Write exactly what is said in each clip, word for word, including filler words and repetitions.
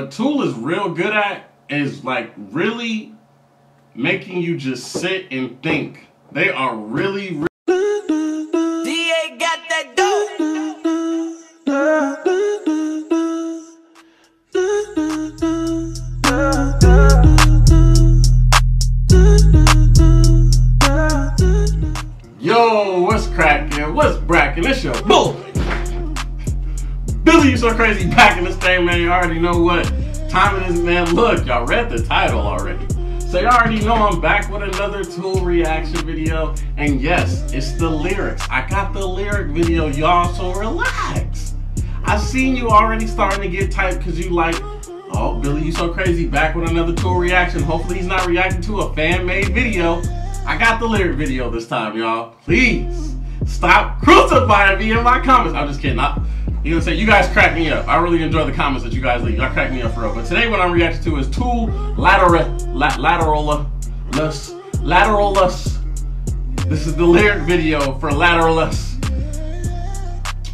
what Tool is real good at is like really making you just sit and think. They are really, really so crazy back in this thing, man. You already know what time it is, man. Look, y'all read the title already, so you already know I'm back with another Tool reaction video. And yes, it's the lyrics. I got the lyric video, y'all, so relax. I've seen you already starting to get tight because you like, oh, Billy, you so crazy back with another Tool reaction. Hopefully he's not reacting to a fan-made video. I got the lyric video this time, y'all. Please stop crucifying me in my comments. I'm just kidding. I, You know what I'm saying? You guys crack me up. I really enjoy the comments that you guys leave. Y'all crack me up for real. But today what I'm reacting to is Tool Lateralus. Lateralus. This is the lyric video for Lateralus.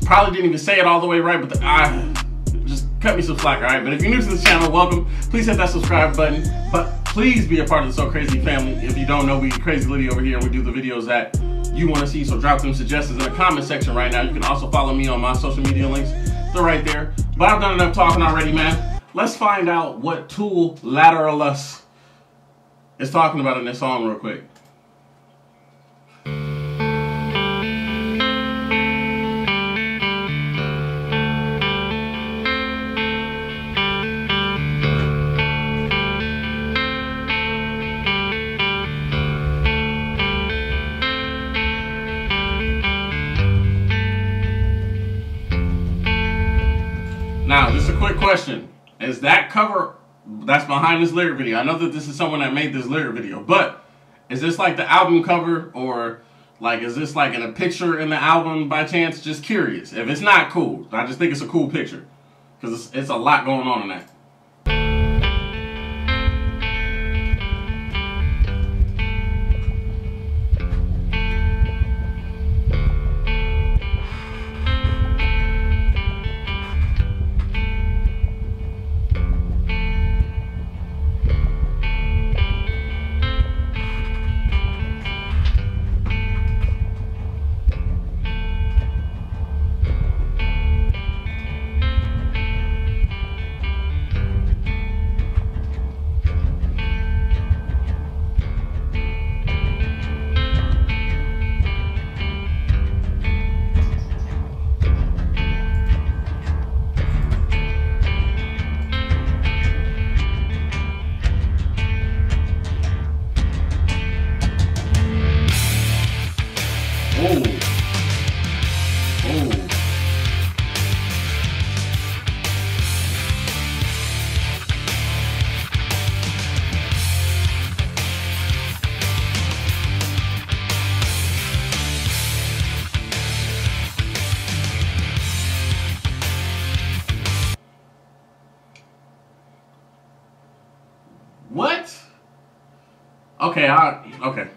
Probably didn't even say it all the way right, but the, uh, just cut me some slack, alright? But if you're new to this channel, welcome. Please hit that subscribe button. But please be a part of the So Crazy family. If you don't know, we Crazy Liddy over here, and we do the videos that you want to see, so drop them suggestions in the comment section right now. You can also follow me on my social media links, they're right there. But I've done enough talking already, man. Let's find out what Tool Lateralus is talking about in this song real quick. Now, just a quick question. Is that cover that's behind this lyric video? I know that this is someone that made this lyric video, but is this like the album cover, or like is this like in a picture in the album by chance? Just curious. If it's not, cool. I just think it's a cool picture because it's, it's a lot going on in that. What? Okay, I, okay.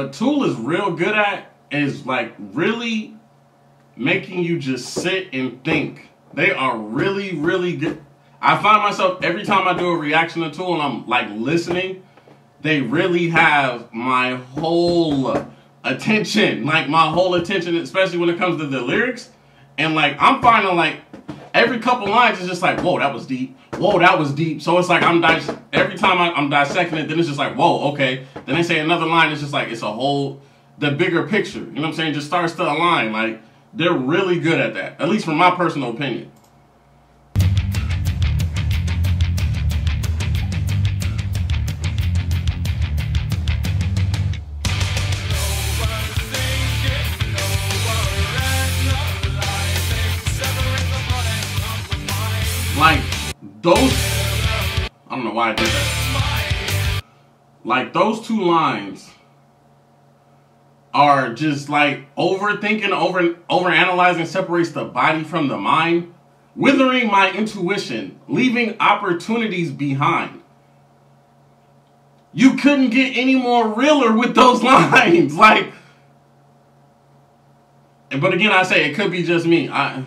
what Tool is real good at is like really making you just sit and think. They are really, really good. I find myself every time I do a reaction to Tool and I'm like listening, they really have my whole attention, like my whole attention, especially when it comes to the lyrics. And like I'm finding like every couple lines is just like, whoa, that was deep. Whoa, that was deep. So it's like I'm dis every time I, I'm dissecting it, then it's just like, whoa, okay. Then they say another line, it's just like it's a whole the bigger picture. You know what I'm saying? Just starts to align. Like they're really good at that, at least from my personal opinion. Like, those, I don't know why I did that. Like, those two lines are just like overthinking, over overanalyzing separates the body from the mind, withering my intuition, leaving opportunities behind. You couldn't get any more realer with those lines. Like, but again, I say it could be just me. I...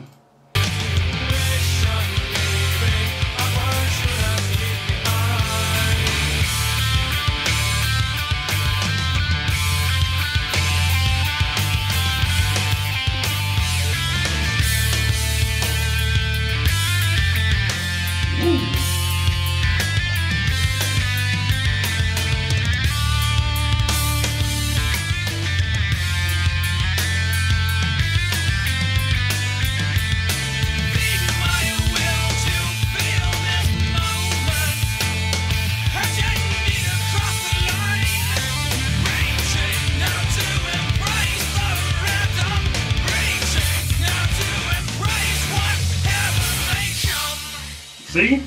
See?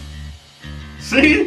See?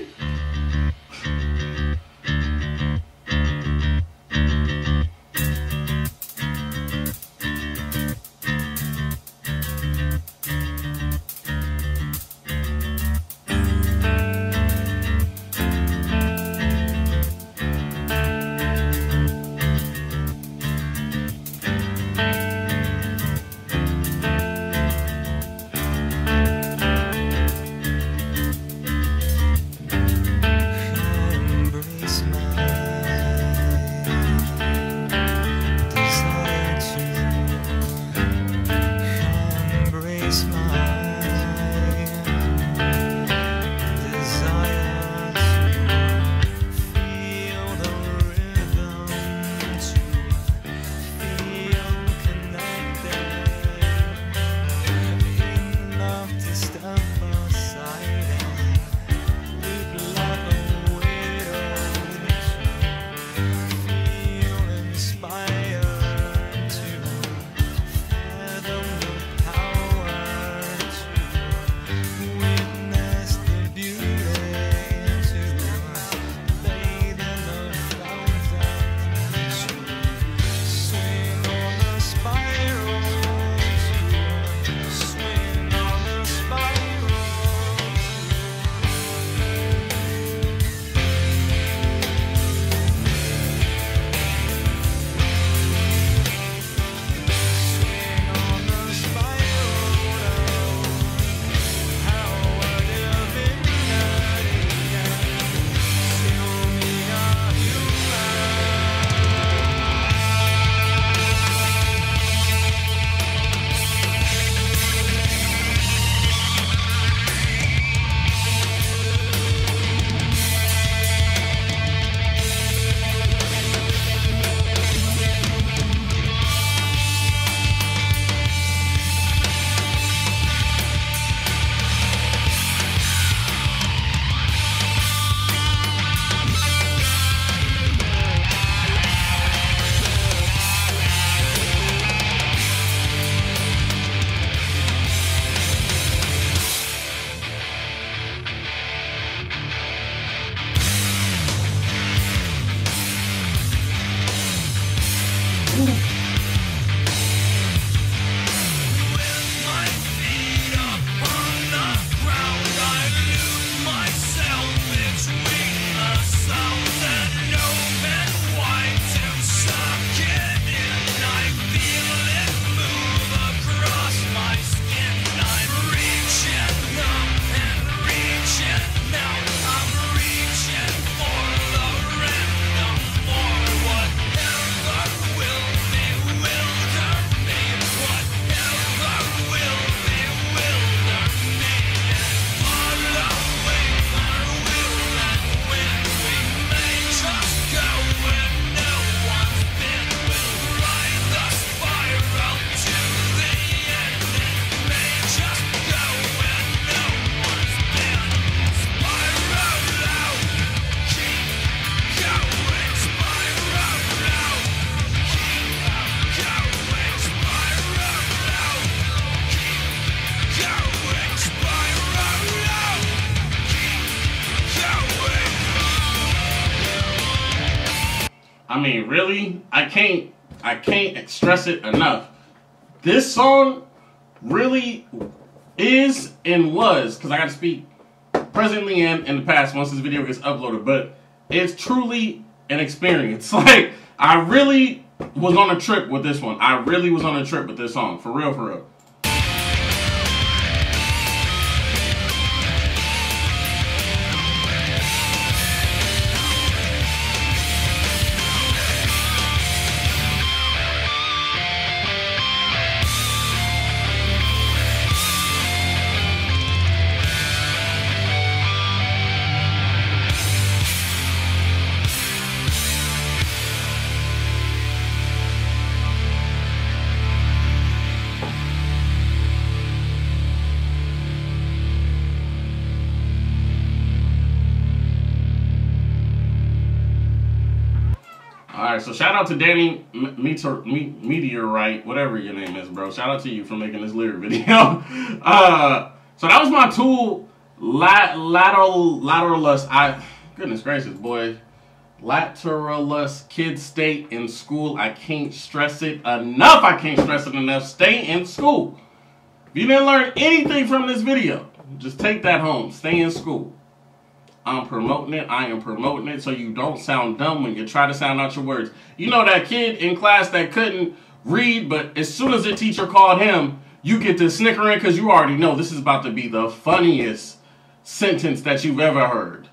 I mean, really, I can't, I can't stress it enough. This song really is and was, because I got to speak presently and in the past once this video gets uploaded, but it's truly an experience. Like, I really was on a trip with this one. I really was on a trip with this song, for real, for real. Alright, so shout out to Danny Meteorite, whatever your name is, bro. Shout out to you for making this lyric video. uh, so that was my Tool, lat, lateral, Lateralus. I, goodness gracious, boy. Lateralus, kids stay in school. I can't stress it enough. I can't stress it enough. Stay in school. If you didn't learn anything from this video, just take that home. Stay in school. I'm promoting it. I am promoting it so you don't sound dumb when you try to sound out your words. You know that kid in class that couldn't read, but as soon as the teacher called him, you get to snickering because you already know this is about to be the funniest sentence that you've ever heard.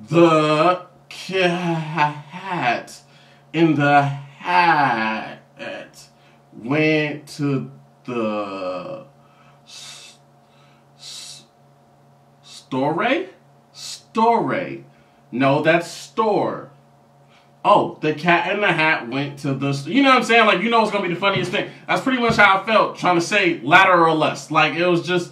The cat in the hat went to the store. Store. No, that's store. Oh, the cat in the hat went to the store. You know what I'm saying? Like, you know it's going to be the funniest thing. That's pretty much how I felt trying to say Lateralus. Like, it was just,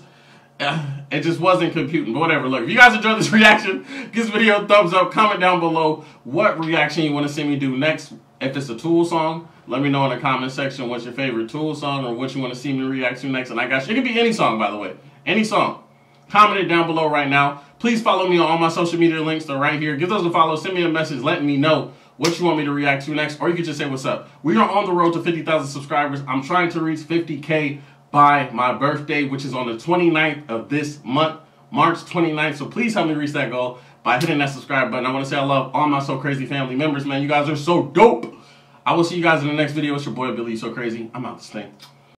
uh, it just wasn't computing. But whatever. Look, if you guys enjoyed this reaction, give this video a thumbs up. Comment down below what reaction you want to see me do next. If it's a Tool song, let me know in the comment section what's your favorite Tool song or what you want to see me react to next. And I got you. It could be any song, by the way. Any song. Comment it down below right now. Please follow me on all my social media links. They're right here. Give those a follow. Send me a message letting me know what you want me to react to next. Or you can just say what's up. We are on the road to fifty thousand subscribers. I'm trying to reach fifty K by my birthday, which is on the twenty-ninth of this month, March twenty-ninth. So please help me reach that goal by hitting that subscribe button. I want to say I love all my So Crazy family members, man. You guys are so dope. I will see you guys in the next video. It's your boy Billy So Crazy. I'm out this thing.